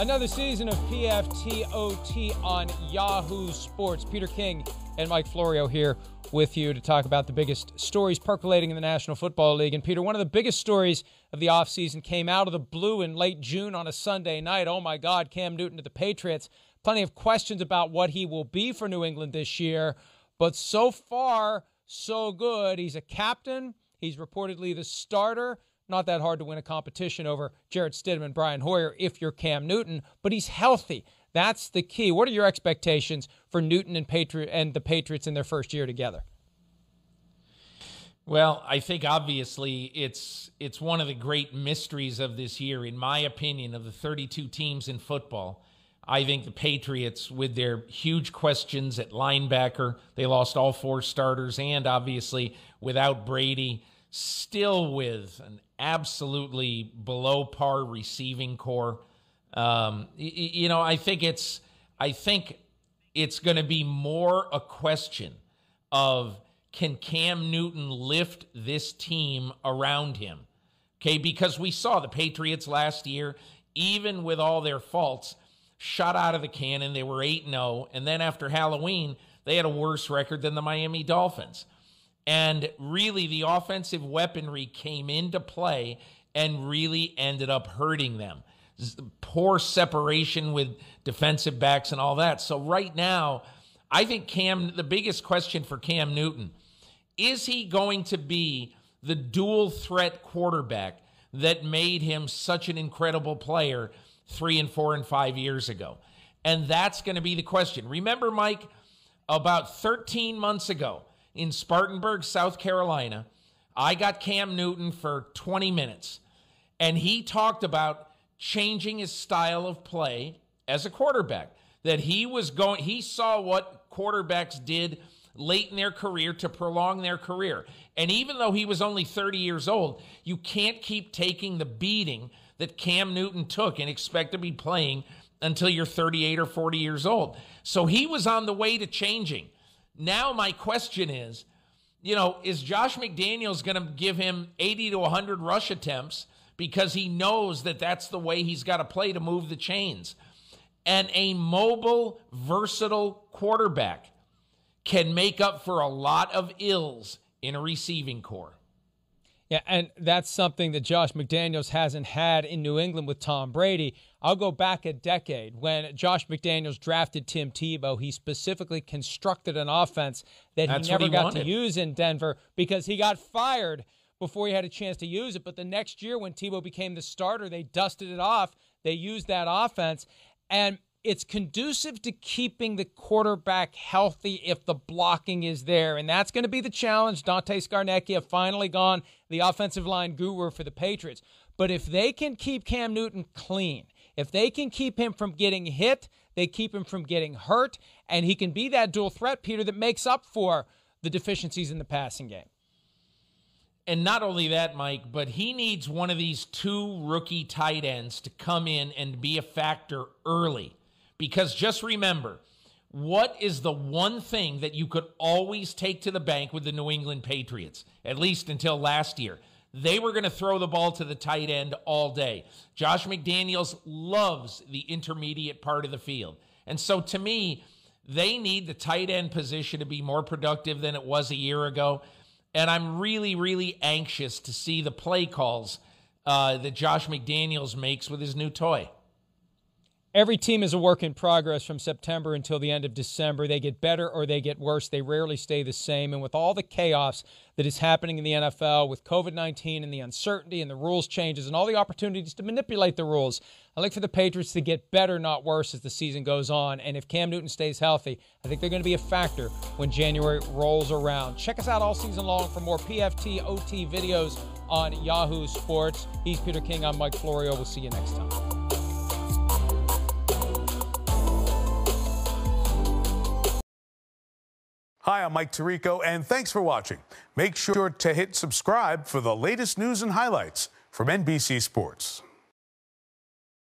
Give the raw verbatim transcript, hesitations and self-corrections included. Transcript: Another season of P F T O T on Yahoo Sports. Peter King and Mike Florio here with you to talk about the biggest stories percolating in the National Football League. And Peter, one of the biggest stories of the offseason came out of the blue in late June on a Sunday night. Oh my God, Cam Newton to the Patriots. Plenty of questions about what he will be for New England this year, but so far, so good. He's a captain. He's reportedly the starter. Not that hard to win a competition over Jared Stidham and Brian Hoyer if you're Cam Newton, but he's healthy. That's the key. What are your expectations for Newton and Patri- and the Patriots in their first year together? Well, I think obviously it's it's one of the great mysteries of this year, in my opinion, of the thirty-two teams in football. I think the Patriots, with their huge questions at linebacker, they lost all four starters, and obviously without Brady, still with an absolutely below par receiving core. Um, you know, I think it's I think it's going to be more a question of, can Cam Newton lift this team around him? Okay, because we saw the Patriots last year, even with all their faults, shot out of the cannon. They were eight and oh, and then after Halloween, they had a worse record than the Miami Dolphins. And really, the offensive weaponry came into play and really ended up hurting them. Poor separation with defensive backs and all that. So right now, I think Cam, the biggest question for Cam Newton, is he going to be the dual threat quarterback that made him such an incredible player three and four and five years ago? And that's going to be the question. Remember, Mike, about thirteen months ago in Spartanburg, South Carolina, I got Cam Newton for twenty minutes, and he talked about changing his style of play as a quarterback, that he was going, he saw what quarterbacks did late in their career to prolong their career. And even though he was only thirty years old, you can't keep taking the beating that Cam Newton took and expect to be playing until you're thirty-eight or forty years old. So he was on the way to changing. Now my question is, you know, is Josh McDaniels going to give him eighty to one hundred rush attempts because he knows that that's the way he's got to play to move the chains? And a mobile, versatile quarterback can make up for a lot of ills in a receiving corps. Yeah, and that's something that Josh McDaniels hasn't had in New England with Tom Brady. I'll go back a decade. When Josh McDaniels drafted Tim Tebow, he specifically constructed an offense that that's he never he got wanted. to use in Denver because he got fired before he had a chance to use it. But the next year when Tebow became the starter, they dusted it off. They used that offense. And it's conducive to keeping the quarterback healthy if the blocking is there. And that's going to be the challenge. Dante Scarnecchia finally gone, the offensive line guru for the Patriots. But if they can keep Cam Newton clean, if they can keep him from getting hit, they keep him from getting hurt, and he can be that dual threat, Peter, that makes up for the deficiencies in the passing game. And not only that, Mike, but he needs one of these two rookie tight ends to come in and be a factor early. Because just remember, what is the one thing that you could always take to the bank with the New England Patriots, at least until last year? They were going to throw the ball to the tight end all day. Josh McDaniels loves the intermediate part of the field. And so to me, they need the tight end position to be more productive than it was a year ago. And I'm really, really anxious to see the play calls uh, that Josh McDaniels makes with his new toy. Every team is a work in progress from September until the end of December. They get better or they get worse. They rarely stay the same. And with all the chaos that is happening in the N F L with COVID nineteen and the uncertainty and the rules changes and all the opportunities to manipulate the rules, I look for the Patriots to get better, not worse, as the season goes on. And if Cam Newton stays healthy, I think they're going to be a factor when January rolls around. Check us out all season long for more P F T O T videos on Yahoo Sports. He's Peter King. I'm Mike Florio. We'll see you next time. Hi, I'm Mike Tirico, and thanks for watching. Make sure to hit subscribe for the latest news and highlights from N B C Sports.